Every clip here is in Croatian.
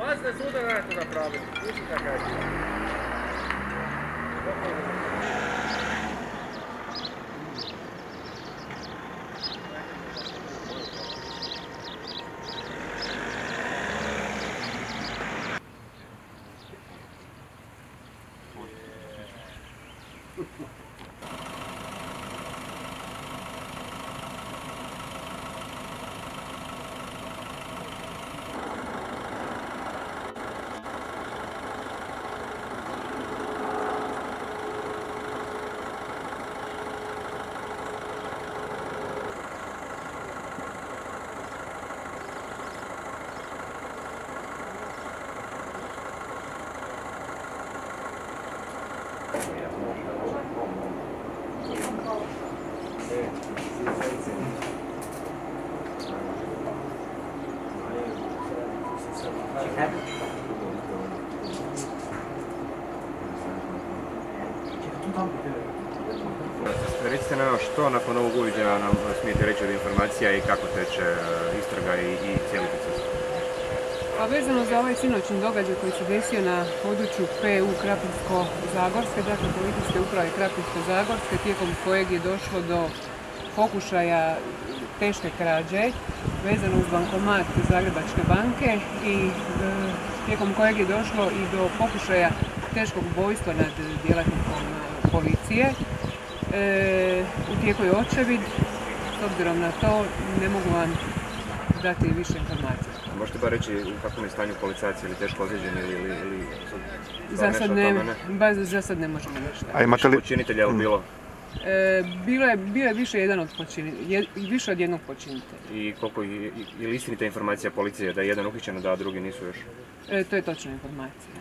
Pazite, suda radite napraviti. Ušite kaj je. Recite nam što nakon ovog uviđaja nam smijete reći od informacija i kako teče istraga i cijeli proces? Pa vezano za ovaj sinoćni događaj koji se desio na području PU Krapinsko-Zagorske, dakle Policijske uprave Krapinsko-Zagorske, tijekom kojeg je došlo do pokušaja teške krađe vezano uz bankomat Zagrebačke banke i tijekom kojeg je došlo i do pokušaja teškog ubojstva nad djelatnikom policije. U tijeku je očevid, s obzirom na to ne mogu vam dati više informacija. Možete bar reći u kakvom je stanju policajac, ili teško ozlijeđen ili za sad ne možemo ništa. Počinitelja je bilo? Bio je više od jednog počinitelja. I koliko je istinita informacija policije da je jedan uhićen, da drugi nisu još? To je točna informacija.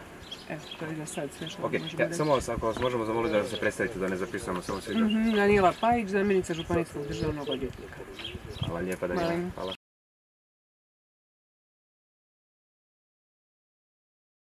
Evo, to je za sad sve što možemo reći. Samo ako vas možemo zamoliti da se predstavite, da ne zapisujemo samo svi. Danijela Paić, zamjenica županijskog državnog odvjetnika. Hvala lijepa, Danijela. Hvala.